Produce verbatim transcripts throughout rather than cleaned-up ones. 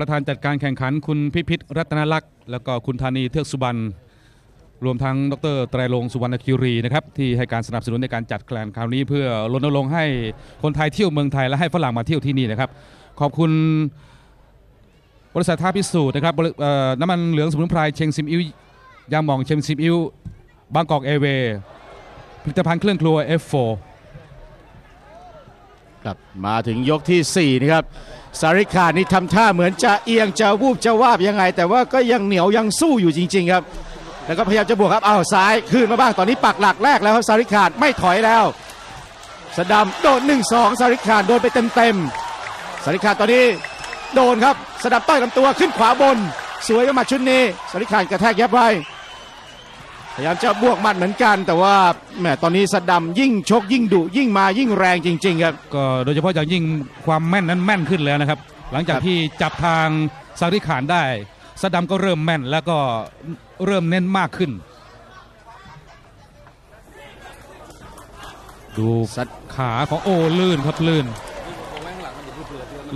ประธานจัดการแข่งขันคุณพิพิธรัตนลักษณ์แล้วก็คุณธานีเทือกสุบรรณรวมทั้งดรไตรรงค์สุวรรณคิรีนะครับที่ให้การสนับสนุนในการจัดแข่งคราวนี้เพื่อรณรงค์ให้คนไทยเที่ยวเมืองไทยและให้ฝรั่งมาเที่ยวที่นี่นะครับขอบคุณบริษัทท่าพิสูจน์นะครับน้ำมันเหลืองสมุนไพรเชงซิมอิ้วยาหม่องเชงซิมอิ้วบางกอกเอเวผลิตภัณฑ์เครื่องครัว เอฟ โฟ ครับมาถึงยกที่สี่นะครับสาริกานี่ทำท่าเหมือนจะเอียงจะวูบจะวาบยังไงแต่ว่าก็ยังเหนียวยังสู้อยู่จริงๆครับแล้วก็พยายามจะบวกครับอ้าวซ้ายคืนมาบ้างตอนนี้ปักหลักแรกแล้วครับสาริกาไม่ถอยแล้วสดัมโดนหนึ่งสองสาริกาโดนไปเต็มๆสาริกาตอนนี้โดนครับสดับต้อยลำตัวขึ้นขวาบนสวยก็มาชุดนี้สาริกากระแทกยับไว้พยายามจะบวกมัดเหมือนกันแต่ว่าแหมตอนนี้สดัมยิ่งชกยิ่งดุยิ่งมายิ่งแรงจริงๆครับก็โดยเฉพาะอย่างยิ่งความแม่นนั้นแม่นขึ้นแล้วนะครับหลังจากที่จับทางสาริกาได้สดัมก็เริ่มแม่นแล้วก็เริ่มเน้นมากขึ้นดูขาของโอลื่นครับลื่น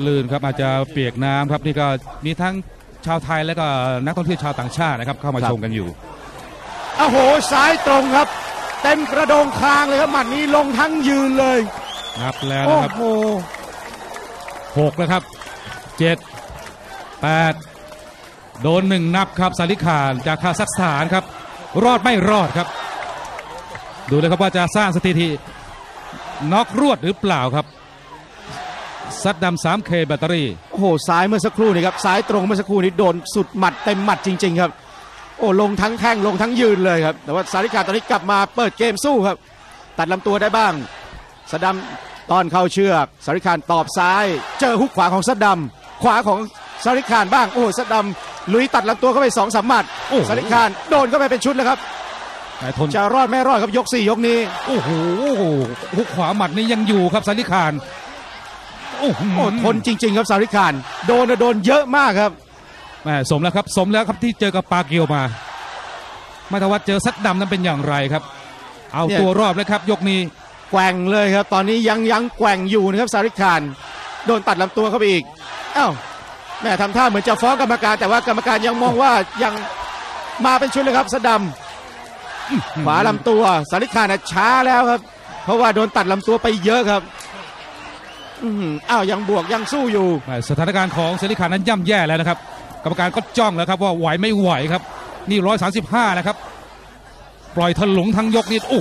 ลื่นครับอาจจะเปียกน้ำครับนี่ก็มีทั้งชาวไทยและก็นักท่องเที่ยวชาวต่างชาตินะครับเข้ามาชมกันอยู่โอ้โหซ้ายตรงครับเต็มกระโดงคางเลยครับหมัดนี้ลงทั้งยืนเลยนับแล้วนะครับโอ้โหหกแล้วครับเจ็ดแปดโดนหนึ่งนับครับสาริกาจากคาซัคสถานครับรอดไม่รอดครับดูเลยครับว่าจะสร้างสถิติน็อกรวดหรือเปล่าครับซัดดำ สาม เค แบตเตอรี่โอ้โหซ้ายเมื่อสักครู่นี่ครับซ้ายตรงเมื่อสักครู่นี้โดนสุดหมัดเต็มหมัดจริงๆครับโอ้ลงทั้งแข้งลงทั้งยืนเลยครับแต่ว่าสาริกาตอนนี้กลับมาเปิดเกมสู้ครับตัดลำตัวได้บ้างซัดดำตอนเข้าเชือกสาริกาตอบซ้ายเจอฮุกขวาของซัดดำขวาของสาริกาบ้างโอ้ซัดดำลุยตัดลำตัวเข้าไปสองสามหมัดสาริกาโดนเข้าไปเป็นชุดแล้วครับจะรอดไม่รอดครับยกสี่ยกนี้โอ้โหฮุกขวาหมัดนี้ยังอยู่ครับสาริกาโอ้โหทนจริงๆครับสาริกาโดนโดนเยอะมากครับแหมสมแล้วครับสมแล้วครับที่เจอกับปาเกียวมาไม่ทวัดเจอซัดดำนั้นเป็นอย่างไรครับเอาตัวรอบเลยครับยกนี้แกว่งเลยครับตอนนี้ยังยังแกว่งอยู่นะครับสาริกาโดนตัดลำตัวเข้าไปอีกอ้าวแม่ทำท่าเหมือนจะฟ้องกรรมการแต่ว่ากรรมการยังมองว่ายังมาเป็นชุดเลยครับสดัมขวาลำตัวสาริกานะช้าแล้วครับเพราะว่าโดนตัดลำตัวไปเยอะครับอ้าวยังบวกยังสู้อยู่สถานการณ์ของสาริกานั้นย่ำแย่แล้วนะครับกรรมการก็จ้องแล้วครับว่าไหวไม่ไหวครับนี่ร้อยสามสิบห้านะครับปล่อยถลุงทั้งยกนี่โอ้